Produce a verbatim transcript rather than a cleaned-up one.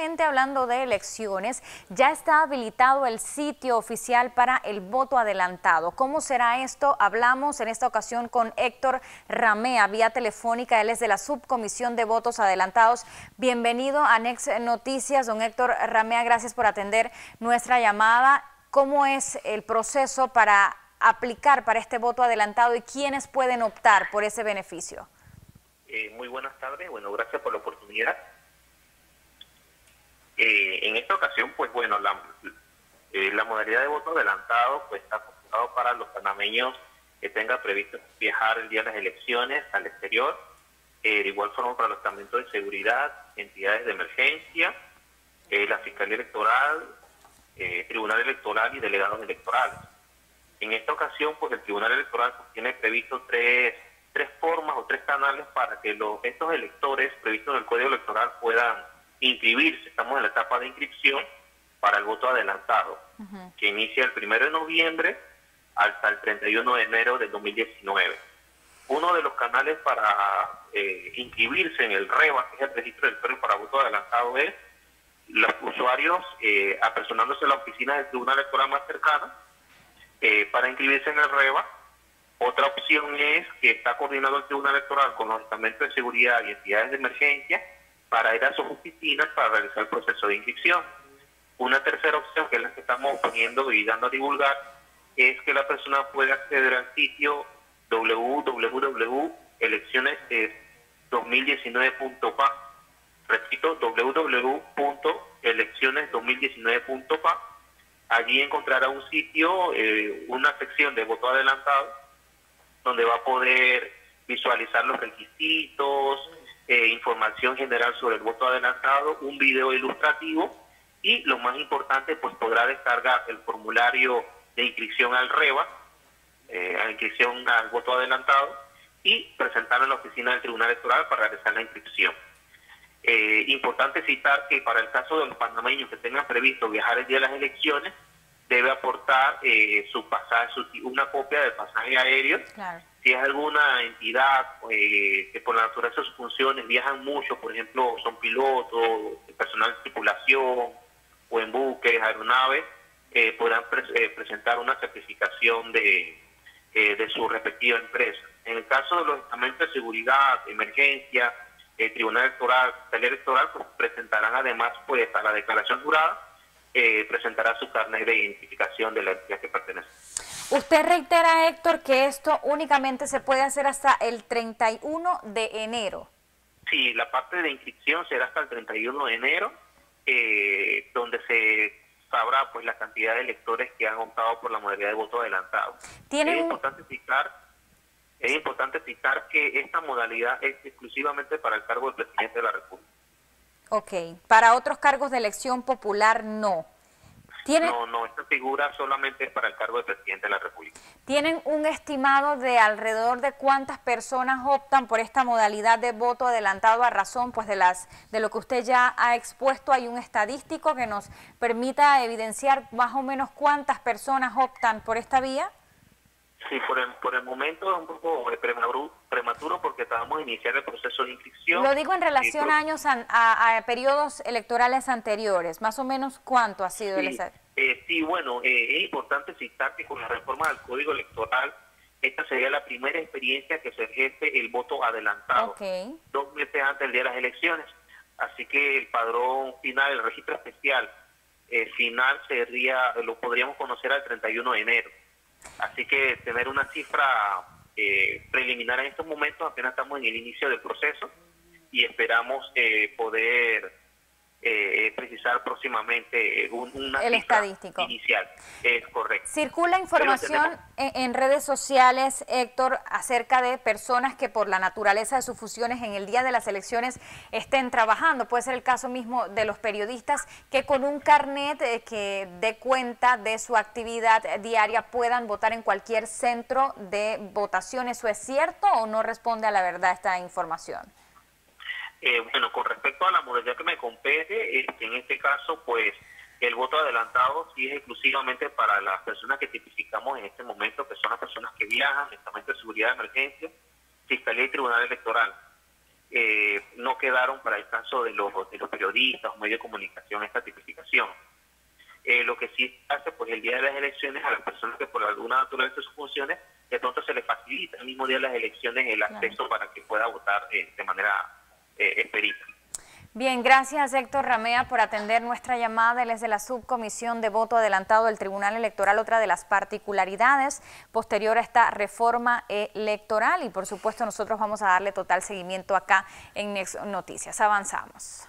Finalmente, hablando de elecciones, ya está habilitado el sitio oficial para el voto adelantado. ¿Cómo será esto? Hablamos en esta ocasión con Héctor Ramea, vía telefónica. Él es de la Subcomisión de Votos Adelantados. Bienvenido a Nex Noticias, don Héctor Ramea. Gracias por atender nuestra llamada. ¿Cómo es el proceso para aplicar para este voto adelantado y quiénes pueden optar por ese beneficio? Eh, muy buenas tardes. Bueno, gracias por la oportunidad. Eh, en esta ocasión, pues bueno, la, eh, la modalidad de voto adelantado pues está convocado para los panameños que tengan previsto viajar el día de las elecciones al exterior, eh, de igual forma para los estamentos de seguridad, entidades de emergencia, eh, la Fiscalía Electoral, eh, Tribunal Electoral y delegados electorales. En esta ocasión, pues el Tribunal Electoral pues, tiene previsto tres, tres formas o tres canales para que los, estos electores previstos en el Código Electoral puedan inscribirse. Estamos en la etapa de inscripción para el voto adelantado, uh-huh. que inicia el primero de noviembre hasta el treinta y uno de enero del dos mil diecinueve. Uno de los canales para eh, inscribirse en el REVA, que es el registro del electoral para voto adelantado, es los usuarios eh, apersonándose en la oficina del Tribunal Electoral más cercana eh, para inscribirse en el REVA. Otra opción es que está coordinado el Tribunal Electoral con los estamentos de seguridad y entidades de emergencia para ir a sus oficinas para realizar el proceso de inscripción. Una tercera opción, que es la que estamos poniendo y dando a divulgar, es que la persona puede acceder al sitio w w w punto elecciones dos mil diecinueve punto p a. Repito, w w w punto elecciones dos mil diecinueve punto p a. Allí encontrará un sitio, eh, una sección de voto adelantado, donde va a poder visualizar los requisitos, Eh, información general sobre el voto adelantado, un video ilustrativo y lo más importante, pues podrá descargar el formulario de inscripción al REVA, eh, a inscripción al voto adelantado y presentarlo en la oficina del Tribunal Electoral para realizar la inscripción. Eh, importante citar que para el caso de los panameños que tengan previsto viajar el día de las elecciones, debe aportar eh, su pasaje, su, una copia del pasaje aéreo. Claro. Si es alguna entidad eh, que por la naturaleza de sus funciones viajan mucho, por ejemplo, son pilotos, personal de tripulación o en buques, aeronaves, eh, podrán pre eh, presentar una certificación de, eh, de su respectiva empresa. En el caso de los estamentos de seguridad, emergencia, eh, Tribunal Electoral, Fiscalía Electoral, pues, presentarán además pues, a la declaración jurada, eh, presentará su carnet de identificación de la entidad que pertenece. Usted reitera, Héctor, que esto únicamente se puede hacer hasta el treinta y uno de enero. Sí, la parte de inscripción será hasta el treinta y uno de enero, eh, donde se sabrá pues la cantidad de electores que han optado por la modalidad de voto adelantado. ¿Tienen... Es importante citar, es importante citar que esta modalidad es exclusivamente para el cargo del presidente de la República. Ok, para otros cargos de elección popular no. No, no, esta figura solamente es para el cargo de presidente de la República. ¿Tienen un estimado de alrededor de cuántas personas optan por esta modalidad de voto adelantado a razón pues de las de lo que usted ya ha expuesto? ¿Hay un estadístico que nos permita evidenciar más o menos cuántas personas optan por esta vía? Sí, por el, por el momento es un poco prematuro porque acabamos de iniciar el proceso de inscripción. Lo digo en relación sí, a años, an, a, a periodos electorales anteriores, más o menos cuánto ha sido sí, el esa... eh, Sí, bueno, eh, es importante citar que con la reforma del Código Electoral, esta sería la primera experiencia que se ejerce el voto adelantado, okay. dos meses antes del día de las elecciones. Así que el padrón final, el registro especial eh, final, sería, lo podríamos conocer al treinta y uno de enero. Así que tener una cifra eh, preliminar en estos momentos, apenas estamos en el inicio del proceso y esperamos eh, poder eh, precisar próximamente un, una el cifra estadístico. Inicial. Es correcto. Circula información tenemos... en redes sociales, Héctor, acerca de personas que por la naturaleza de sus funciones en el día de las elecciones estén trabajando. Puede ser el caso mismo de los periodistas que con un carnet eh, que dé cuenta de su actividad diaria puedan votar en cualquier centro de votación. ¿Eso es cierto o no responde a la verdad esta información? Eh, bueno, con respecto a la modalidad que me compete, eh, en este caso, pues, el voto adelantado sí es exclusivamente para las personas que tipificamos en este momento, que son las personas que viajan, estamentos de seguridad de emergencia, Fiscalía y Tribunal Electoral. eh, no quedaron para el caso de los, de los periodistas o medios de comunicación esta tipificación. Eh, lo que sí hace, pues, el día de las elecciones a las personas que por alguna naturaleza de sus funciones, de pronto se les facilita el mismo día de las elecciones el acceso, claro, para que pueda votar eh, de manera eh, expedita. Bien, gracias Héctor Ramea por atender nuestra llamada. Él es de la Subcomisión de Voto Adelantado del Tribunal Electoral, otra de las particularidades posterior a esta reforma electoral, y por supuesto nosotros vamos a darle total seguimiento acá en Nex Noticias. Avanzamos.